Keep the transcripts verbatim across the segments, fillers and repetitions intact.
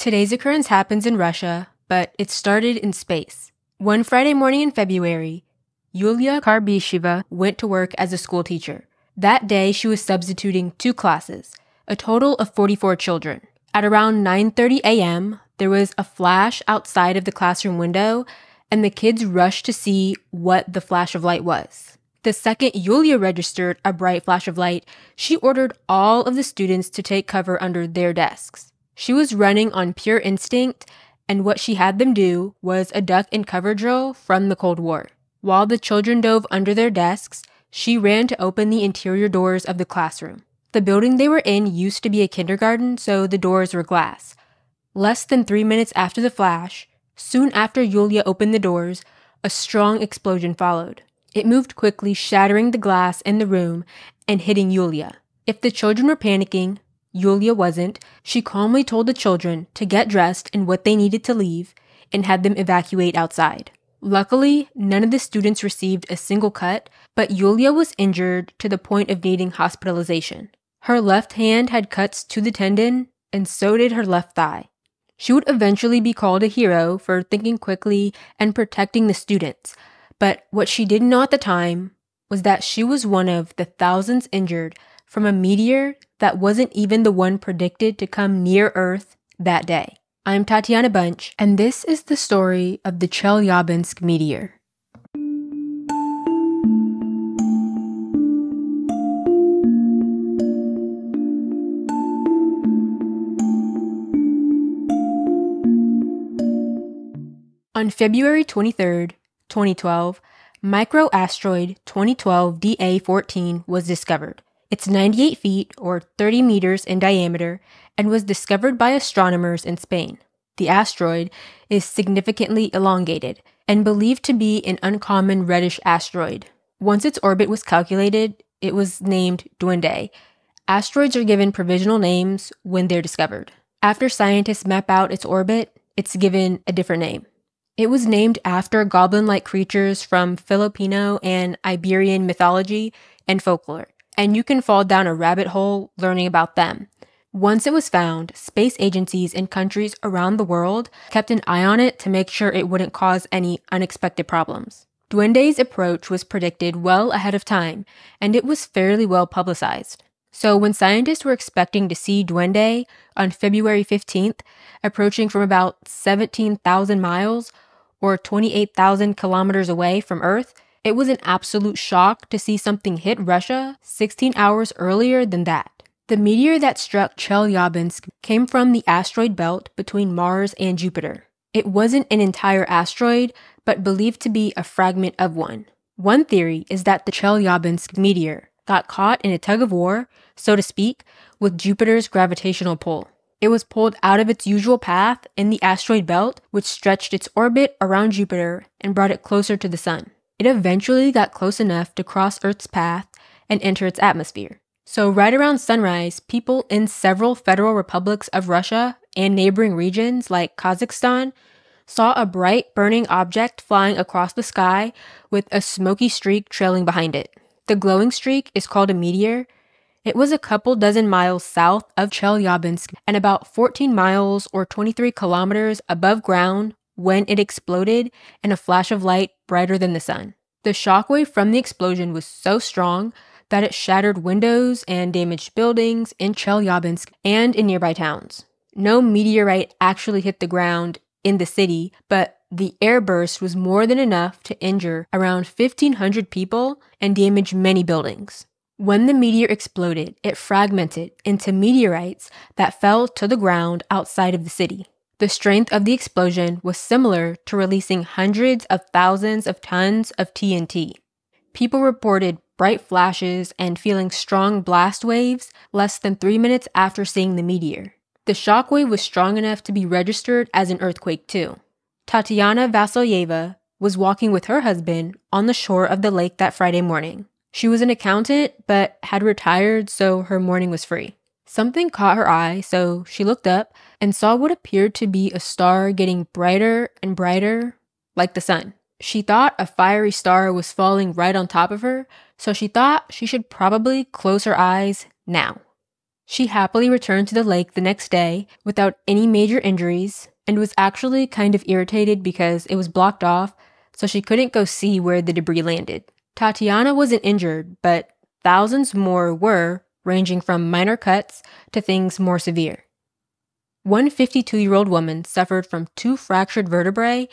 Today's occurrence happens in Russia, but it started in space. One Friday morning in February, Yulia Karbysheva went to work as a school teacher. That day, she was substituting two classes, a total of forty-four children. At around nine thirty a m, there was a flash outside of the classroom window, and the kids rushed to see what the flash of light was. The second Yulia registered a bright flash of light, she ordered all of the students to take cover under their desks. She was running on pure instinct, and what she had them do was a duck and cover drill from the Cold War. While the children dove under their desks, she ran to open the interior doors of the classroom. The building they were in used to be a kindergarten, so the doors were glass. Less than three minutes after the flash, soon after Yulia opened the doors, a strong explosion followed. It moved quickly, shattering the glass in the room and hitting Yulia. If the children were panicking, Yulia wasn't. She calmly told the children to get dressed and what they needed to leave and had them evacuate outside. Luckily, none of the students received a single cut, but Yulia was injured to the point of needing hospitalization. Her left hand had cuts to the tendon, and so did her left thigh. She would eventually be called a hero for thinking quickly and protecting the students, but what she didn't know at the time was that she was one of the thousands injured from a meteor that wasn't even the one predicted to come near Earth that day. I'm Tatiana Bunch, and this is the story of the Chelyabinsk meteor. On February twenty-third, twenty twelve, microasteroid twenty twelve D A fourteen was discovered. It's ninety-eight feet or thirty meters in diameter and was discovered by astronomers in Spain. The asteroid is significantly elongated and believed to be an uncommon reddish asteroid. Once its orbit was calculated, it was named Duende. Asteroids are given provisional names when they're discovered. After scientists map out its orbit, it's given a different name. It was named after goblin-like creatures from Filipino and Iberian mythology and folklore, and you can fall down a rabbit hole learning about them. Once it was found, space agencies in countries around the world kept an eye on it to make sure it wouldn't cause any unexpected problems. Duende's approach was predicted well ahead of time, and it was fairly well publicized. So when scientists were expecting to see Duende on February fifteenth, approaching from about seventeen thousand miles or twenty-eight thousand kilometers away from Earth, it was an absolute shock to see something hit Russia sixteen hours earlier than that. The meteor that struck Chelyabinsk came from the asteroid belt between Mars and Jupiter. It wasn't an entire asteroid, but believed to be a fragment of one. One theory is that the Chelyabinsk meteor got caught in a tug-of-war, so to speak, with Jupiter's gravitational pull. It was pulled out of its usual path in the asteroid belt, which stretched its orbit around Jupiter and brought it closer to the Sun. It eventually got close enough to cross Earth's path and enter its atmosphere. So right around sunrise, people in several federal republics of Russia and neighboring regions like Kazakhstan saw a bright burning object flying across the sky with a smoky streak trailing behind it. The glowing streak is called a meteor. It was a couple dozen miles south of Chelyabinsk and about fourteen miles or twenty-three kilometers above ground when it exploded in a flash of light brighter than the sun. The shockwave from the explosion was so strong that it shattered windows and damaged buildings in Chelyabinsk and in nearby towns. No meteorite actually hit the ground in the city, but the airburst was more than enough to injure around fifteen hundred people and damage many buildings. When the meteor exploded, it fragmented into meteorites that fell to the ground outside of the city. The strength of the explosion was similar to releasing hundreds of thousands of tons of T N T. People reported bright flashes and feeling strong blast waves less than three minutes after seeing the meteor. The shockwave was strong enough to be registered as an earthquake too. Tatiana Vasilyeva was walking with her husband on the shore of the lake that Friday morning. She was an accountant, but had retired, so her morning was free. Something caught her eye, so she looked up and saw what appeared to be a star getting brighter and brighter, like the sun. She thought a fiery star was falling right on top of her, so she thought she should probably close her eyes now. She happily returned to the lake the next day without any major injuries and was actually kind of irritated because it was blocked off, so she couldn't go see where the debris landed. Tatiana wasn't injured, but thousands more were, ranging from minor cuts to things more severe. One fifty-two-year-old woman suffered from two fractured vertebrae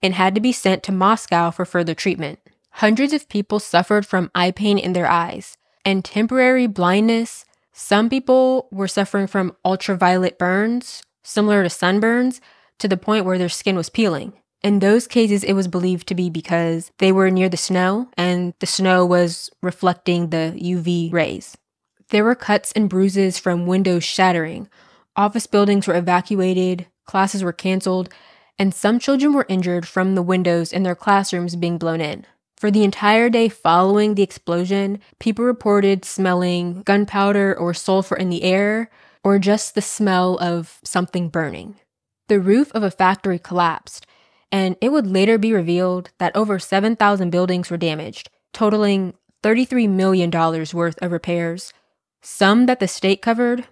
and had to be sent to Moscow for further treatment. Hundreds of people suffered from eye pain in their eyes and temporary blindness. Some people were suffering from ultraviolet burns, similar to sunburns, to the point where their skin was peeling. In those cases, it was believed to be because they were near the snow and the snow was reflecting the U V rays. There were cuts and bruises from windows shattering. Office buildings were evacuated, classes were canceled, and some children were injured from the windows in their classrooms being blown in. For the entire day following the explosion, people reported smelling gunpowder or sulfur in the air, or just the smell of something burning. The roof of a factory collapsed, and it would later be revealed that over seven thousand buildings were damaged, totaling thirty-three million dollars worth of repairs, some that the state covered,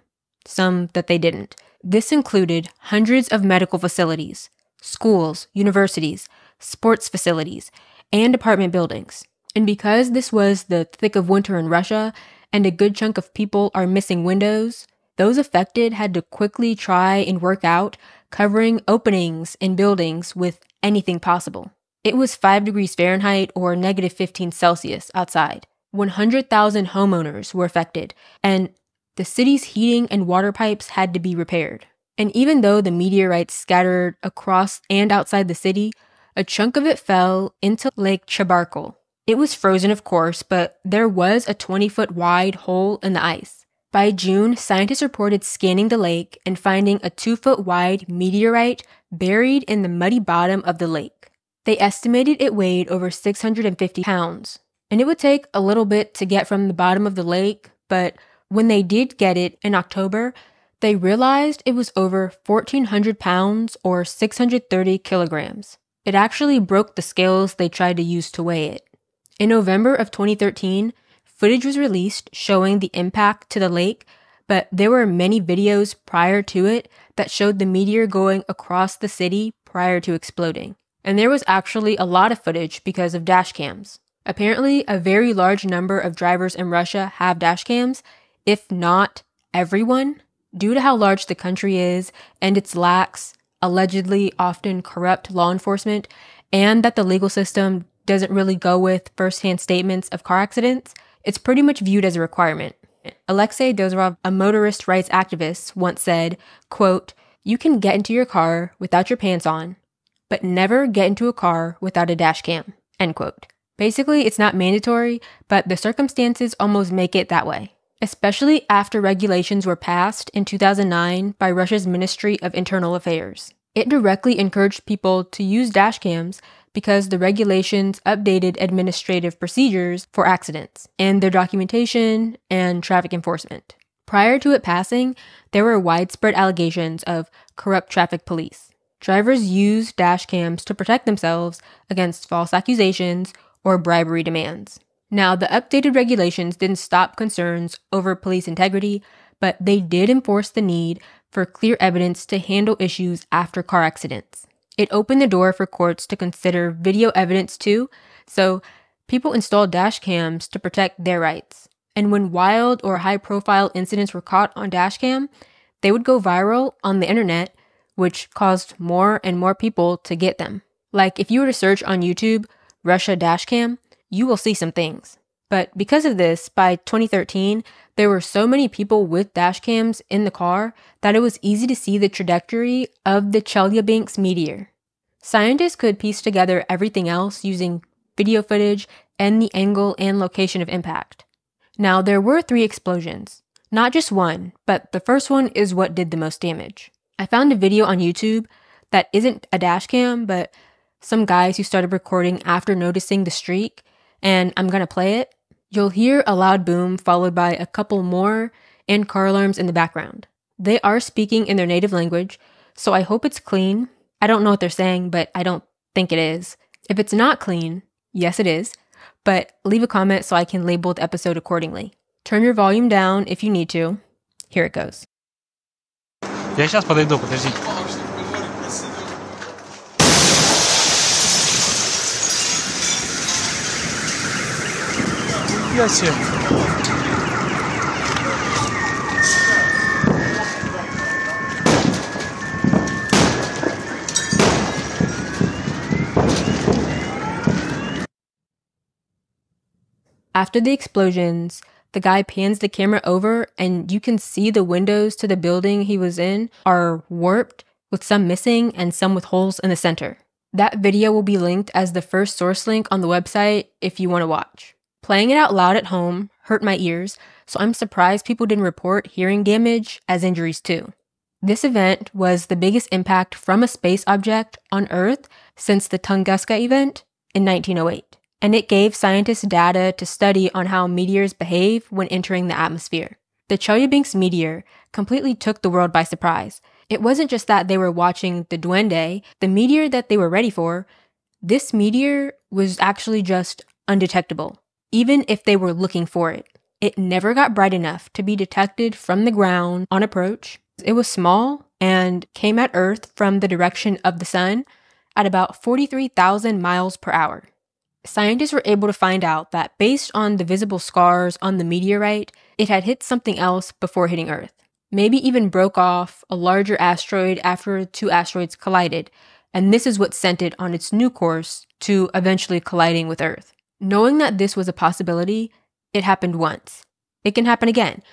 some that they didn't. This included hundreds of medical facilities, schools, universities, sports facilities, and apartment buildings. And because this was the thick of winter in Russia and a good chunk of people are missing windows, those affected had to quickly try and work out covering openings in buildings with anything possible. It was five degrees Fahrenheit or negative fifteen Celsius outside. one hundred thousand homeowners were affected, and the city's heating and water pipes had to be repaired. And even though the meteorites scattered across and outside the city, a chunk of it fell into Lake Chebarkul. It was frozen, of course, but there was a twenty-foot wide hole in the ice. By June, scientists reported scanning the lake and finding a two-foot wide meteorite buried in the muddy bottom of the lake. They estimated it weighed over six hundred fifty pounds, and it would take a little bit to get from the bottom of the lake, but when they did get it in October, they realized it was over fourteen hundred pounds or six hundred thirty kilograms. It actually broke the scales they tried to use to weigh it. In November of twenty thirteen, footage was released showing the impact to the lake, but there were many videos prior to it that showed the meteor going across the city prior to exploding. And there was actually a lot of footage because of dash cams. Apparently, a very large number of drivers in Russia have dash cams, if not everyone. Due to how large the country is and its lax, allegedly often corrupt law enforcement, and that the legal system doesn't really go with first-hand statements of car accidents, it's pretty much viewed as a requirement. Alexei Dozorov, a motorist rights activist, once said, quote, "You can get into your car without your pants on, but never get into a car without a dash cam," end quote. Basically, it's not mandatory, but the circumstances almost make it that way. Especially after regulations were passed in two thousand nine by Russia's Ministry of Internal Affairs. It directly encouraged people to use dash cams because the regulations updated administrative procedures for accidents and their documentation and traffic enforcement. Prior to it passing, there were widespread allegations of corrupt traffic police. Drivers used dash cams to protect themselves against false accusations or bribery demands. Now, the updated regulations didn't stop concerns over police integrity, but they did enforce the need for clear evidence to handle issues after car accidents. It opened the door for courts to consider video evidence too, so people installed dash cams to protect their rights. And when wild or high-profile incidents were caught on dash cam, they would go viral on the internet, which caused more and more people to get them. Like if you were to search on YouTube, Russia dash cam, you will see some things. But because of this, by twenty thirteen, there were so many people with dash cams in the car that it was easy to see the trajectory of the Chelyabinsk meteor. Scientists could piece together everything else using video footage and the angle and location of impact. Now, there were three explosions. Not just one, but the first one is what did the most damage. I found a video on YouTube that isn't a dash cam, but some guys who started recording after noticing the streak, and I'm gonna play it. You'll hear a loud boom followed by a couple more and car alarms in the background. They are speaking in their native language, so I hope it's clean. I don't know what they're saying, but I don't think it is. If it's not clean, yes it is, but leave a comment so I can label the episode accordingly. Turn your volume down if you need to. Here it goes. Я сейчас подойду, подождите. Я сел. After the explosions, the guy pans the camera over and you can see the windows to the building he was in are warped, with some missing and some with holes in the center. That video will be linked as the first source link on the website if you want to watch. Playing it out loud at home hurt my ears, so I'm surprised people didn't report hearing damage as injuries too. This event was the biggest impact from a space object on Earth since the Tunguska event in nineteen oh eight. And it gave scientists data to study on how meteors behave when entering the atmosphere. The Chelyabinsk meteor completely took the world by surprise. It wasn't just that they were watching the Duende, the meteor that they were ready for. This meteor was actually just undetectable, even if they were looking for it. It never got bright enough to be detected from the ground on approach. It was small and came at Earth from the direction of the sun at about forty-three thousand miles per hour. Scientists were able to find out that based on the visible scars on the meteorite, it had hit something else before hitting Earth. Maybe even broke off a larger asteroid after two asteroids collided, and this is what sent it on its new course to eventually colliding with Earth. Knowing that this was a possibility, it happened once. It can happen again.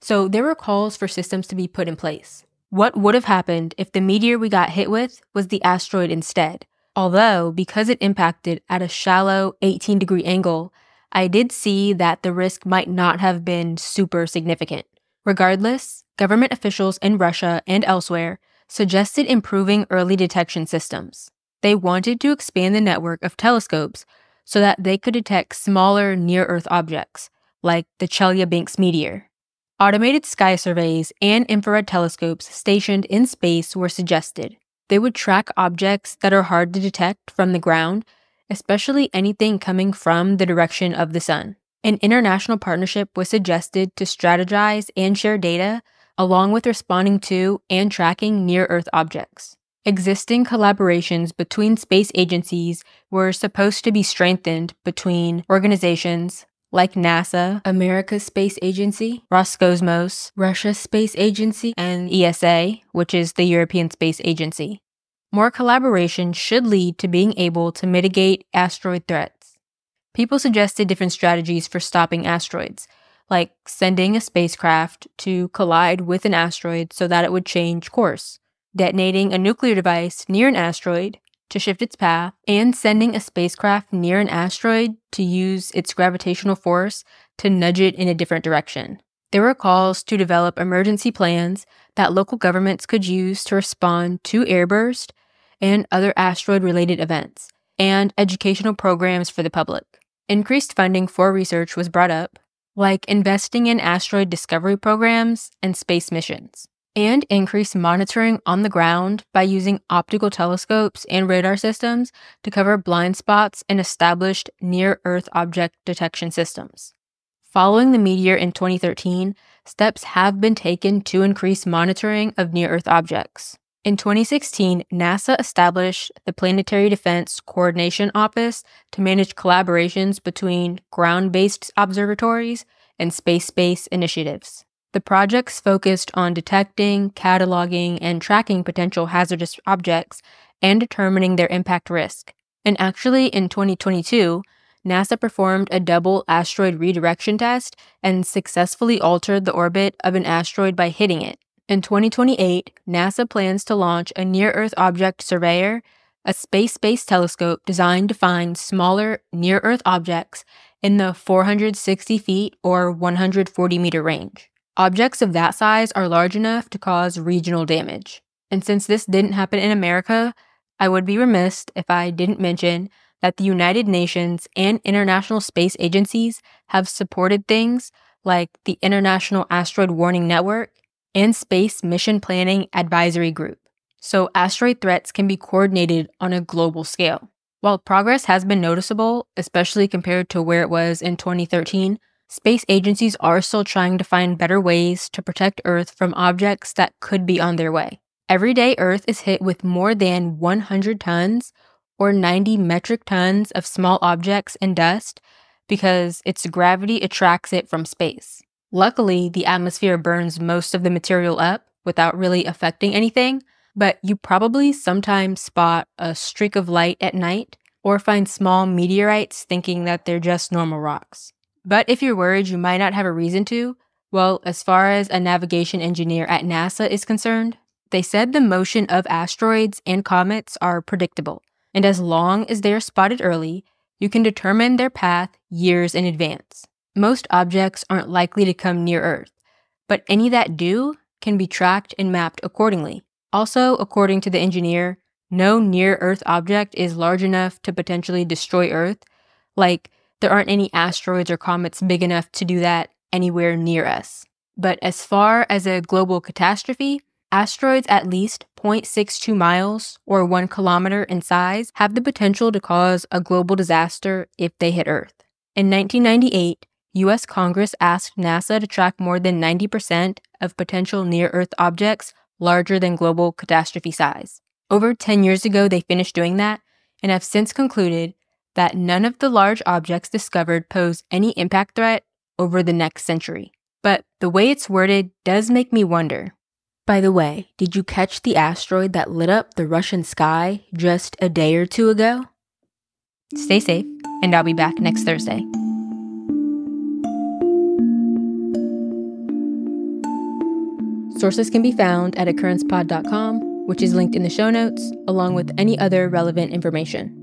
So there were calls for systems to be put in place. What would have happened if the meteor we got hit with was the asteroid instead? Although, because it impacted at a shallow eighteen degree angle, I did see that the risk might not have been super significant. Regardless, government officials in Russia and elsewhere suggested improving early detection systems. They wanted to expand the network of telescopes so that they could detect smaller near-Earth objects, like the Chelyabinsk meteor. Automated sky surveys and infrared telescopes stationed in space were suggested. They would track objects that are hard to detect from the ground, especially anything coming from the direction of the sun. An international partnership was suggested to strategize and share data, along with responding to and tracking near-Earth objects. Existing collaborations between space agencies were supposed to be strengthened between organizations like NASA, America's Space Agency, Roscosmos, Russia's Space Agency, and E S A, which is the European Space Agency. More collaboration should lead to being able to mitigate asteroid threats. People suggested different strategies for stopping asteroids, like sending a spacecraft to collide with an asteroid so that it would change course, detonating a nuclear device near an asteroid to shift its path, and sending a spacecraft near an asteroid to use its gravitational force to nudge it in a different direction. There were calls to develop emergency plans that local governments could use to respond to airburst and other asteroid-related events, and educational programs for the public. Increased funding for research was brought up, like investing in asteroid discovery programs and space missions, and increase monitoring on the ground by using optical telescopes and radar systems to cover blind spots and established near-Earth object detection systems. Following the meteor in twenty thirteen, steps have been taken to increase monitoring of near-Earth objects. In twenty sixteen, NASA established the Planetary Defense Coordination Office to manage collaborations between ground-based observatories and space-based initiatives. The projects focused on detecting, cataloging, and tracking potential hazardous objects and determining their impact risk. And actually, in twenty twenty-two, NASA performed a double asteroid redirection test and successfully altered the orbit of an asteroid by hitting it. In twenty twenty-eight, NASA plans to launch a Near-Earth Object Surveyor, a space-based telescope designed to find smaller near-Earth objects in the four hundred sixty feet or one hundred forty meter range. Objects of that size are large enough to cause regional damage. And since this didn't happen in America, I would be remiss if I didn't mention that the United Nations and international space agencies have supported things like the International Asteroid Warning Network and Space Mission Planning Advisory Group, so asteroid threats can be coordinated on a global scale. While progress has been noticeable, especially compared to where it was in twenty thirteen, Space agencies are still trying to find better ways to protect Earth from objects that could be on their way. Every day, Earth is hit with more than one hundred tons or ninety metric tons of small objects and dust because its gravity attracts it from space. Luckily, the atmosphere burns most of the material up without really affecting anything, but you probably sometimes spot a streak of light at night or find small meteorites thinking that they're just normal rocks. But if you're worried you might not have a reason to, well, as far as a navigation engineer at NASA is concerned, they said the motion of asteroids and comets are predictable, and as long as they are spotted early, you can determine their path years in advance. Most objects aren't likely to come near Earth, but any that do can be tracked and mapped accordingly. Also, according to the engineer, no near-Earth object is large enough to potentially destroy Earth. Like, there aren't any asteroids or comets big enough to do that anywhere near us. But as far as a global catastrophe, asteroids at least zero point six two miles or one kilometer in size have the potential to cause a global disaster if they hit Earth. In nineteen ninety-eight, U S Congress asked NASA to track more than ninety percent of potential near-Earth objects larger than global catastrophe size. Over ten years ago, they finished doing that and have since concluded that none of the large objects discovered pose any impact threat over the next century. But the way it's worded does make me wonder. By the way, did you catch the asteroid that lit up the Russian sky just a day or two ago? Stay safe, and I'll be back next Thursday. Sources can be found at occurrence pod dot com, which is linked in the show notes, along with any other relevant information.